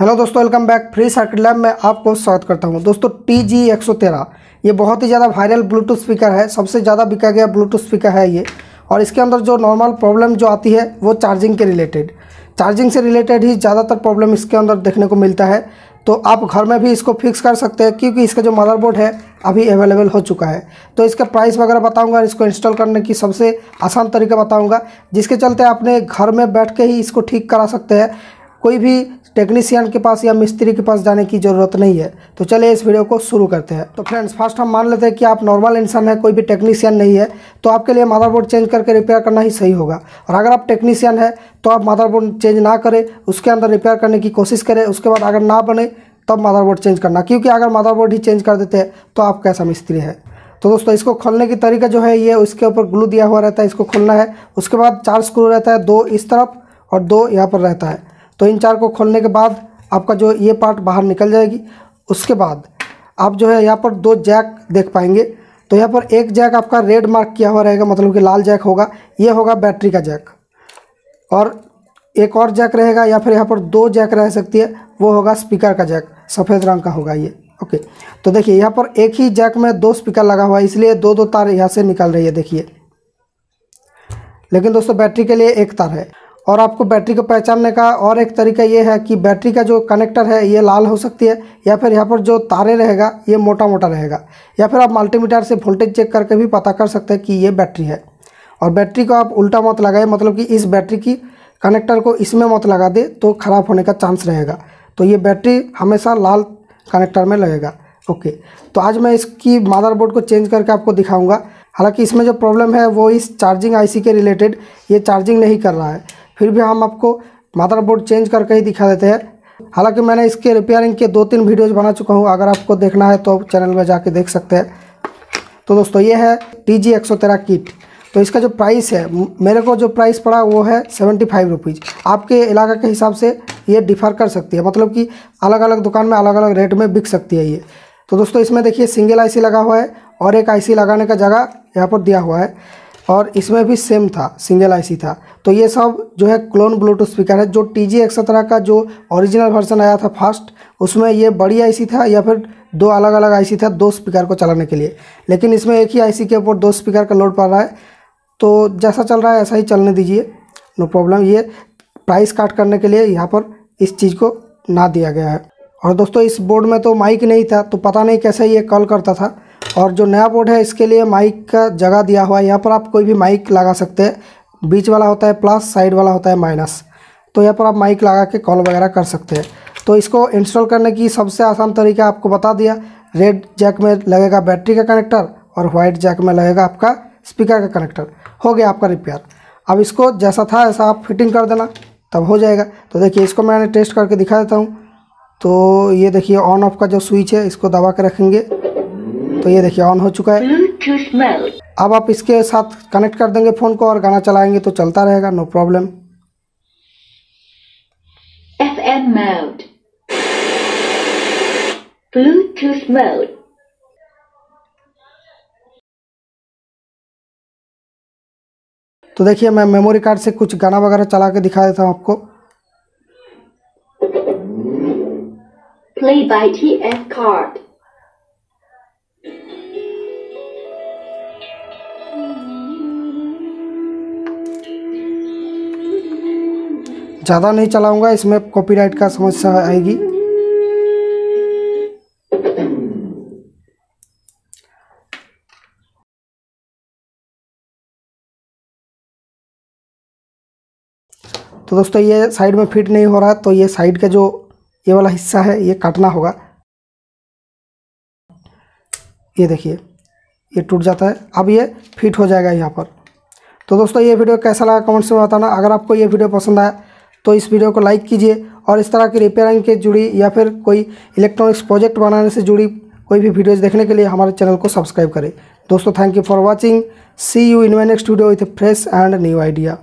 Hello दोस्तों, welcome back. Free circuit lab में आपको स्वागत करता हूं। दोस्तों TG 113 ये बहुत ही ज़्यादा वायरल ब्लूटूथ स्पीकर है, सबसे ज़्यादा बिका गया ब्लूटूथ स्पीकर है ये। और इसके अंदर जो नॉर्मल प्रॉब्लम जो आती है वो चार्जिंग से रिलेटेड ही ज़्यादातर प्रॉब्लम इसके अंदर देखने को मिलता है। तो आप घर में भी इसको फिक्स कर सकते हैं क्योंकि इसका जो मदरबोर्ड है अभी अवेलेबल हो चुका है। तो इसका प्राइस वगैरह बताऊंगा, इसको इंस्टॉल करने की सबसे आसान तरीका बताऊंगा, जिसके चलते आपने घर में बैठ के ही इसको ठीक करा सकते हैं। कोई भी टेक्नीशियन के पास या मिस्त्री के पास जाने की ज़रूरत नहीं है। तो चलिए इस वीडियो को शुरू करते हैं। तो फ्रेंड्स, फर्स्ट हम मान लेते हैं कि आप नॉर्मल इंसान हैं, कोई भी टेक्नीशियन नहीं है, तो आपके लिए मदरबोर्ड चेंज करके रिपेयर करना ही सही होगा। और अगर आप टेक्नीशियन हैं तो आप मदरबोर्ड चेंज ना करें, उसके अंदर रिपेयर करने की कोशिश करें। उसके बाद अगर ना बने तब मदरबोर्ड चेंज करना, क्योंकि अगर मदरबोर्ड ही चेंज कर देते हैं तो आप कैसा मिस्त्री है। तो दोस्तों इसको खोलने की तरीका जो है ये, उसके ऊपर ग्लू दिया हुआ रहता है, इसको खोलना है। उसके बाद 4 स्क्रू रहता है, 2 इस तरफ और 2 यहाँ पर रहता है। तो इन 4 को खोलने के बाद आपका जो ये पार्ट बाहर निकल जाएगी। उसके बाद आप जो है यहाँ पर 2 जैक देख पाएंगे। तो यहाँ पर एक जैक आपका रेड मार्क किया हुआ रहेगा, मतलब कि लाल जैक होगा, ये होगा बैटरी का जैक। और एक और जैक रहेगा, या फिर यहाँ पर 2 जैक रह सकती है, वो होगा स्पीकर का जैक, सफ़ेद रंग का होगा ये। ओके, तो देखिए यहाँ पर एक ही जैक में 2 स्पीकर लगा हुआ है, इसलिए 2-2 तार यहाँ से निकल रही है, देखिए। लेकिन दोस्तों बैटरी के लिए एक तार है। और आपको बैटरी को पहचानने का और एक तरीका ये है कि बैटरी का जो कनेक्टर है ये लाल हो सकती है, या फिर यहाँ पर जो तारे रहेगा ये मोटा मोटा रहेगा, या फिर आप मल्टीमीटर से वोल्टेज चेक करके भी पता कर सकते हैं कि ये बैटरी है। और बैटरी को आप उल्टा मत लगाए, मतलब कि इस बैटरी की कनेक्टर को इसमें मत लगा दे, तो ख़राब होने का चांस रहेगा। तो ये बैटरी हमेशा लाल कनेक्टर में लगेगा। ओके, तो आज मैं इसकी मदरबोर्ड को चेंज करके आपको दिखाऊँगा। हालाँकि इसमें जो प्रॉब्लम है वो इस चार्जिंग IC के रिलेटेड, ये चार्जिंग नहीं कर रहा है, फिर भी हम आपको मदरबोर्ड चेंज करके ही दिखा देते हैं। हालांकि मैंने इसके रिपेयरिंग के 2-3 वीडियोज़ बना चुका हूं, अगर आपको देखना है तो आप चैनल में जाके देख सकते हैं। तो दोस्तों ये है TG 113 किट। तो इसका जो प्राइस है, मेरे को जो प्राइस पड़ा वो है 75 रुपीज़। आपके इलाका के हिसाब से ये डिफ़र कर सकती है, मतलब कि अलग अलग दुकान में अलग अलग रेट में बिक सकती है ये। तो दोस्तों इसमें देखिए सिंगल IC लगा हुआ है, और एक IC लगाने का जगह यहाँ पर दिया हुआ है, और इसमें भी सेम था, सिंगल IC था। तो ये सब जो है क्लोन ब्लूटूथ स्पीकर है। जो TG 113 का जो ओरिजिनल वर्जन आया था फर्स्ट, उसमें ये बड़ी IC था, या फिर 2 अलग अलग IC था 2 स्पीकर को चलाने के लिए। लेकिन इसमें एक ही IC के ऊपर 2 स्पीकर का लोड पड़ रहा है, तो जैसा चल रहा है ऐसा ही चलने दीजिए, नो प्रॉब्लम। ये प्राइस काट करने के लिए यहाँ पर इस चीज़ को ना दिया गया है। और दोस्तों इस बोर्ड में तो माइक नहीं था, तो पता नहीं कैसे ये कॉल करता था। और जो नया बोर्ड है इसके लिए माइक का जगह दिया हुआ है, यहाँ पर आप कोई भी माइक लगा सकते हैं। बीच वाला होता है प्लस, साइड वाला होता है माइनस, तो यहाँ पर आप माइक लगा के कॉल वगैरह कर सकते हैं। तो इसको इंस्टॉल करने की सबसे आसान तरीका आपको बता दिया। रेड जैक में लगेगा बैटरी का कनेक्टर, और वाइट जैक में लगेगा आपका स्पीकर का कनेक्टर। हो गया आपका रिपेयर। अब इसको जैसा था ऐसा आप फिटिंग कर देना, तब हो जाएगा। तो देखिए इसको मैंने टेस्ट करके दिखा देता हूँ। तो ये देखिए ऑन ऑफ का जो स्विच है, इसको दबा के रखेंगे तो ये देखिए ऑन हो चुका है। अब आप इसके साथ कनेक्ट कर देंगे फ़ोन को और गाना चलाएंगे तो चलता रहेगा, no problem. FM mode, Bluetooth mode। तो देखिए मैं मेमोरी कार्ड से कुछ गाना वगैरह चला के दिखा देता हूँ आपको। Play by TF card। ज़्यादा नहीं चलाऊंगा, इसमें कॉपीराइट का समस्या आएगी। तो दोस्तों ये साइड में फिट नहीं हो रहा, तो ये साइड का जो ये वाला हिस्सा है ये काटना होगा। ये देखिए ये टूट जाता है, अब ये फिट हो जाएगा यहाँ पर। तो दोस्तों ये वीडियो कैसा लगा कमेंट्स में बताना। अगर आपको ये वीडियो पसंद आया तो इस वीडियो को लाइक कीजिए, और इस तरह की रिपेयरिंग के जुड़ी या फिर कोई इलेक्ट्रॉनिक्स प्रोजेक्ट बनाने से जुड़ी कोई भी वीडियोज़ देखने के लिए हमारे चैनल को सब्सक्राइब करें। दोस्तों thank you for watching. See you in my next video with fresh and new idea.